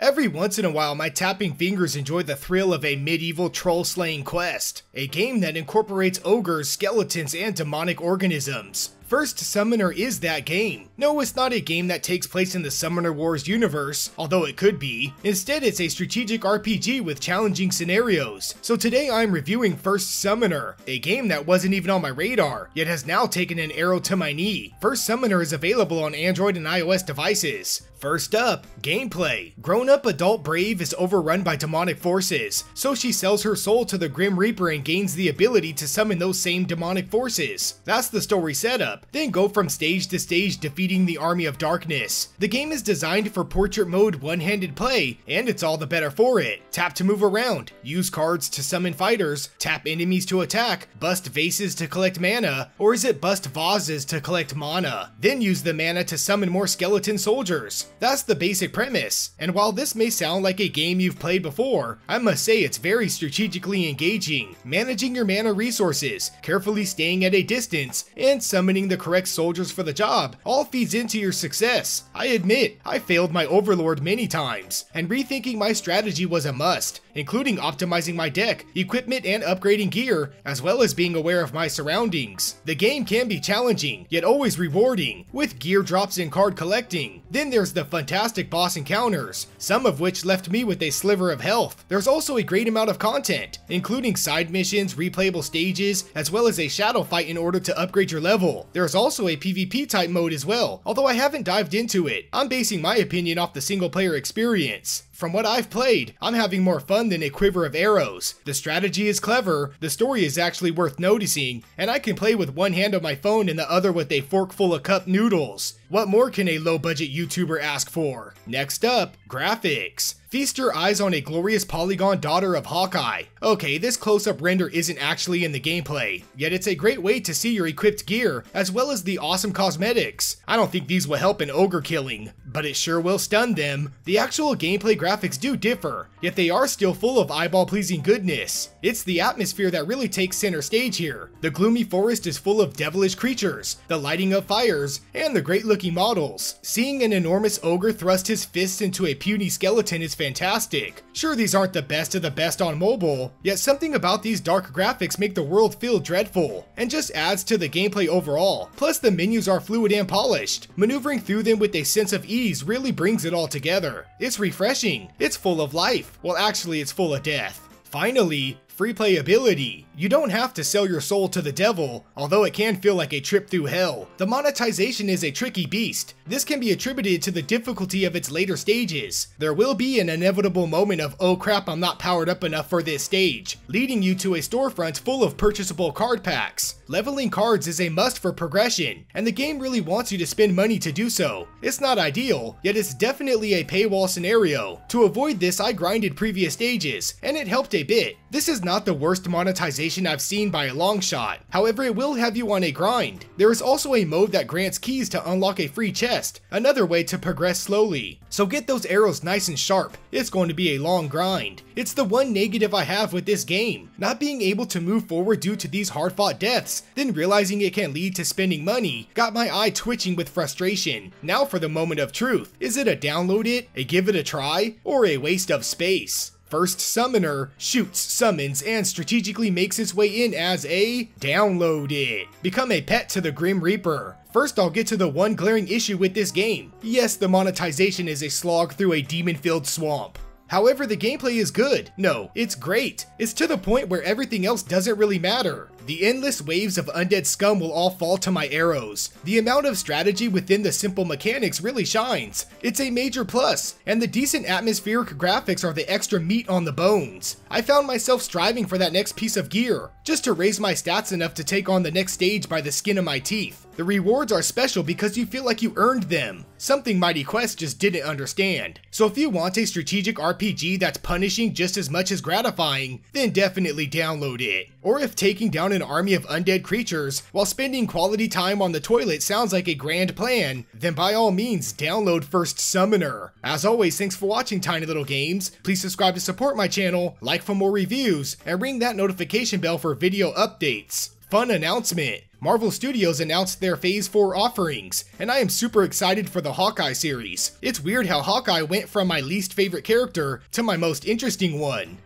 Every once in a while, my tapping fingers enjoy the thrill of a medieval troll-slaying quest, a game that incorporates ogres, skeletons, and demonic organisms. First Summoner is that game. No, it's not a game that takes place in the Summoner Wars universe, although it could be. Instead, it's a strategic RPG with challenging scenarios. So today I'm reviewing First Summoner, a game that wasn't even on my radar, yet has now taken an arrow to my knee. First Summoner is available on Android and iOS devices. First up, gameplay. Grown-up adult Brave is overrun by demonic forces, so she sells her soul to the Grim Reaper and gains the ability to summon those same demonic forces. That's the story setup. Then go from stage to stage defeating the Army of Darkness. The game is designed for portrait mode one-handed play, and it's all the better for it. Tap to move around, use cards to summon fighters, tap enemies to attack, bust vases to collect mana, or is it bust vases to collect mana? Then use the mana to summon more skeleton soldiers. That's the basic premise, and while this may sound like a game you've played before, I must say it's very strategically engaging, managing your mana resources, carefully staying at a distance, and summoning the correct soldiers for the job all feeds into your success. I admit, I failed my Overlord many times, and rethinking my strategy was a must, including optimizing my deck, equipment, and upgrading gear, as well as being aware of my surroundings. The game can be challenging, yet always rewarding, with gear drops and card collecting. Then there's the fantastic boss encounters, some of which left me with a sliver of health. There's also a great amount of content, including side missions, replayable stages, as well as a shadow fight in order to upgrade your level. There's also a PvP type mode as well, although I haven't dived into it. I'm basing my opinion off the single player experience. From what I've played, I'm having more fun than a quiver of arrows. The strategy is clever, the story is actually worth noticing, and I can play with one hand on my phone and the other with a fork full of cup noodles. What more can a low-budget YouTuber ask for? Next up, graphics. Feast your eyes on a glorious polygon daughter of Hawkeye. Okay, this close-up render isn't actually in the gameplay, yet it's a great way to see your equipped gear, as well as the awesome cosmetics. I don't think these will help in ogre killing, but it sure will stun them. The actual gameplay graphics do differ, yet they are still full of eyeball-pleasing goodness. It's the atmosphere that really takes center stage here. The gloomy forest is full of devilish creatures, the lighting of fires, and the great-looking models. Seeing an enormous ogre thrust his fists into a puny skeleton is fantastic. Sure, these aren't the best of the best on mobile, yet something about these dark graphics make the world feel dreadful, and just adds to the gameplay overall. Plus, the menus are fluid and polished. Maneuvering through them with a sense of ease really brings it all together. It's refreshing. It's full of life. Well, actually, it's full of death. Finally, free playability. You don't have to sell your soul to the devil, although it can feel like a trip through hell. The monetization is a tricky beast. This can be attributed to the difficulty of its later stages. There will be an inevitable moment of, oh crap, I'm not powered up enough for this stage, leading you to a storefront full of purchasable card packs. Leveling cards is a must for progression, and the game really wants you to spend money to do so. It's not ideal, yet it's definitely a paywall scenario. To avoid this, I grinded previous stages, and it helped a bit. This is not the worst monetization I've seen by a long shot, however it will have you on a grind. There is also a mode that grants keys to unlock a free chest, another way to progress slowly. So get those arrows nice and sharp, it's going to be a long grind. It's the one negative I have with this game, not being able to move forward due to these hard-fought deaths, then realizing it can lead to spending money, got my eye twitching with frustration. Now for the moment of truth, is it a download it, a give it a try, or a waste of space? First Summoner shoots, summons, and strategically makes its way in as a download it. Become a pet to the Grim Reaper. First, I'll get to the one glaring issue with this game. Yes, the monetization is a slog through a demon-filled swamp. However, the gameplay is good. No, it's great. It's to the point where everything else doesn't really matter. The endless waves of undead scum will all fall to my arrows. The amount of strategy within the simple mechanics really shines. It's a major plus, and the decent atmospheric graphics are the extra meat on the bones. I found myself striving for that next piece of gear, just to raise my stats enough to take on the next stage by the skin of my teeth. The rewards are special because you feel like you earned them, something Mighty Quest just didn't understand. So if you want a strategic RPG that's punishing just as much as gratifying, then definitely download it. Or if taking down an army of undead creatures while spending quality time on the toilet sounds like a grand plan, then by all means download First Summoner. As always, thanks for watching Tiny Little Games. Please subscribe to support my channel, like for more reviews, and ring that notification bell for video updates. Fun announcement! Marvel Studios announced their Phase 4 offerings, and I am super excited for the Hawkeye series. It's weird how Hawkeye went from my least favorite character to my most interesting one.